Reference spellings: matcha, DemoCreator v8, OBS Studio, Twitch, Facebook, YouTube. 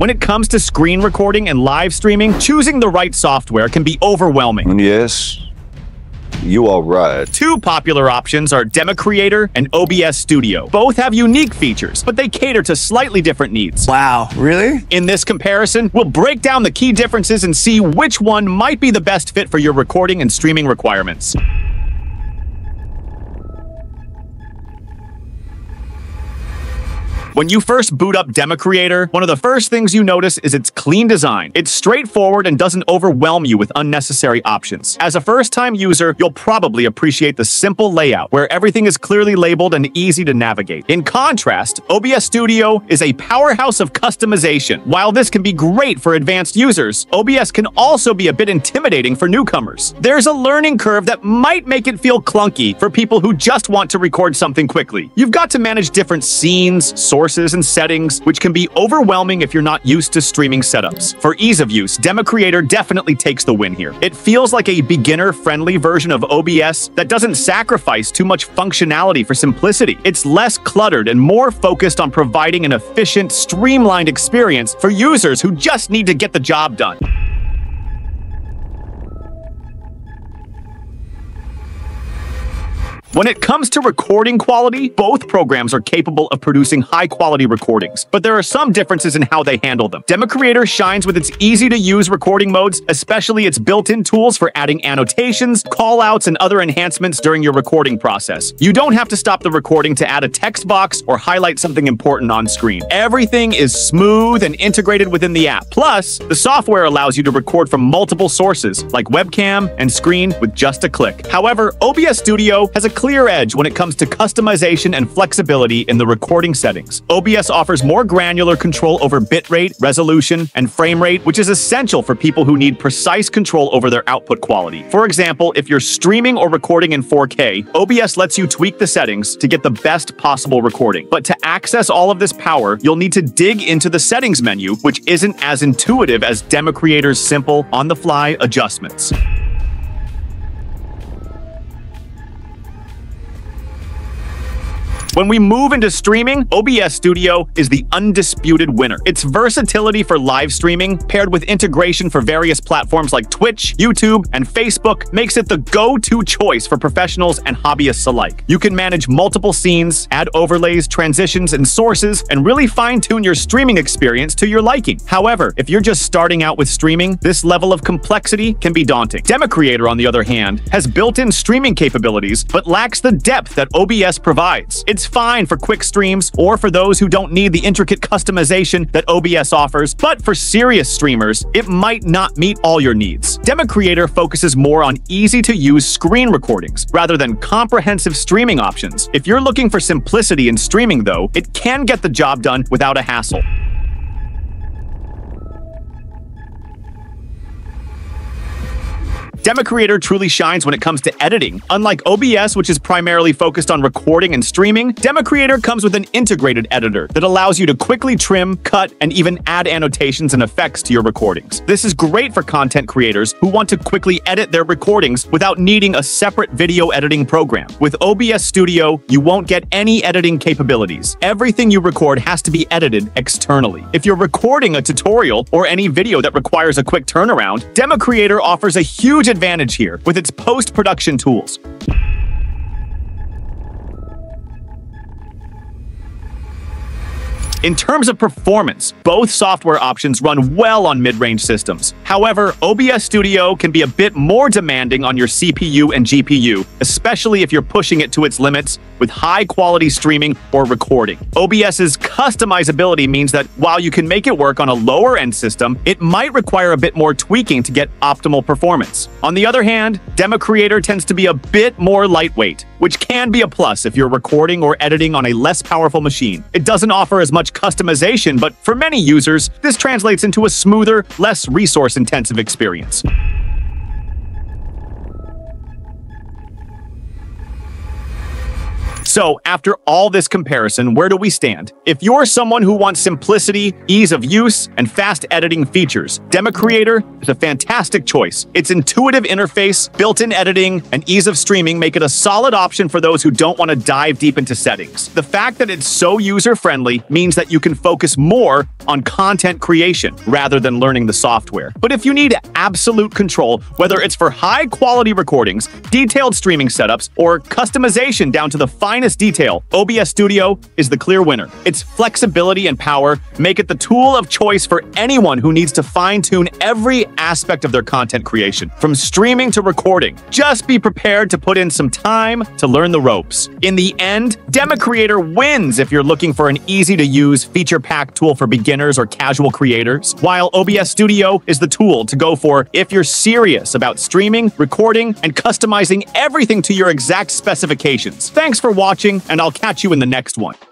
When it comes to screen recording and live streaming, choosing the right software can be overwhelming. Yes, you are right. Two popular options are DemoCreator and OBS Studio. Both have unique features, but they cater to slightly different needs. Wow, really? In this comparison, we'll break down the key differences and see which one might be the best fit for your recording and streaming requirements. When you first boot up DemoCreator, one of the first things you notice is its clean design. It's straightforward and doesn't overwhelm you with unnecessary options. As a first-time user, you'll probably appreciate the simple layout, where everything is clearly labeled and easy to navigate. In contrast, OBS Studio is a powerhouse of customization. While this can be great for advanced users, OBS can also be a bit intimidating for newcomers. There's a learning curve that might make it feel clunky for people who just want to record something quickly. You've got to manage different scenes, sources and settings, which can be overwhelming if you're not used to streaming setups. For ease of use, DemoCreator definitely takes the win here. It feels like a beginner-friendly version of OBS that doesn't sacrifice too much functionality for simplicity. It's less cluttered and more focused on providing an efficient, streamlined experience for users who just need to get the job done. When it comes to recording quality, both programs are capable of producing high-quality recordings, but there are some differences in how they handle them. DemoCreator shines with its easy-to-use recording modes, especially its built-in tools for adding annotations, callouts, and other enhancements during your recording process. You don't have to stop the recording to add a text box or highlight something important on screen. Everything is smooth and integrated within the app. Plus, the software allows you to record from multiple sources, like webcam and screen, with just a click. However, OBS Studio has a clear edge when it comes to customization and flexibility in the recording settings. OBS offers more granular control over bitrate, resolution, and frame rate, which is essential for people who need precise control over their output quality. For example, if you're streaming or recording in 4K, OBS lets you tweak the settings to get the best possible recording. But to access all of this power, you'll need to dig into the settings menu, which isn't as intuitive as DemoCreator's simple, on-the-fly adjustments. When we move into streaming, OBS Studio is the undisputed winner. Its versatility for live streaming, paired with integration for various platforms like Twitch, YouTube, and Facebook, makes it the go-to choice for professionals and hobbyists alike. You can manage multiple scenes, add overlays, transitions, and sources, and really fine-tune your streaming experience to your liking. However, if you're just starting out with streaming, this level of complexity can be daunting. DemoCreator, on the other hand, has built-in streaming capabilities, but lacks the depth that OBS provides. It's fine for quick streams or for those who don't need the intricate customization that OBS offers, but for serious streamers, it might not meet all your needs. DemoCreator focuses more on easy-to-use screen recordings rather than comprehensive streaming options. If you're looking for simplicity in streaming, though, it can get the job done without a hassle. DemoCreator truly shines when it comes to editing. Unlike OBS, which is primarily focused on recording and streaming, DemoCreator comes with an integrated editor that allows you to quickly trim, cut, and even add annotations and effects to your recordings. This is great for content creators who want to quickly edit their recordings without needing a separate video editing program. With OBS Studio, you won't get any editing capabilities. Everything you record has to be edited externally. If you're recording a tutorial or any video that requires a quick turnaround, DemoCreator offers a huge advantage here with its post-production tools. In terms of performance, both software options run well on mid-range systems. However, OBS Studio can be a bit more demanding on your CPU and GPU, especially if you're pushing it to its limits with high-quality streaming or recording. OBS's customizability means that while you can make it work on a lower-end system, it might require a bit more tweaking to get optimal performance. On the other hand, DemoCreator tends to be a bit more lightweight, which can be a plus if you're recording or editing on a less powerful machine. It doesn't offer as much customization, but for many users, this translates into a smoother, less resource-intensive experience. So after all this comparison, where do we stand? If you're someone who wants simplicity, ease of use, and fast editing features, DemoCreator is a fantastic choice. Its intuitive interface, built-in editing, and ease of streaming make it a solid option for those who don't want to dive deep into settings. The fact that it's so user-friendly means that you can focus more on content creation rather than learning the software. But if you need absolute control, whether it's for high-quality recordings, detailed streaming setups, or customization down to the finest detail, OBS Studio is the clear winner. Its flexibility and power make it the tool of choice for anyone who needs to fine-tune every aspect of their content creation, from streaming to recording. Just be prepared to put in some time to learn the ropes. In the end, DemoCreator wins if you're looking for an easy-to-use, feature-packed tool for beginners or casual creators, while OBS Studio is the tool to go for if you're serious about streaming, recording, and customizing everything to your exact specifications. Thanks for watching, and I'll catch you in the next one.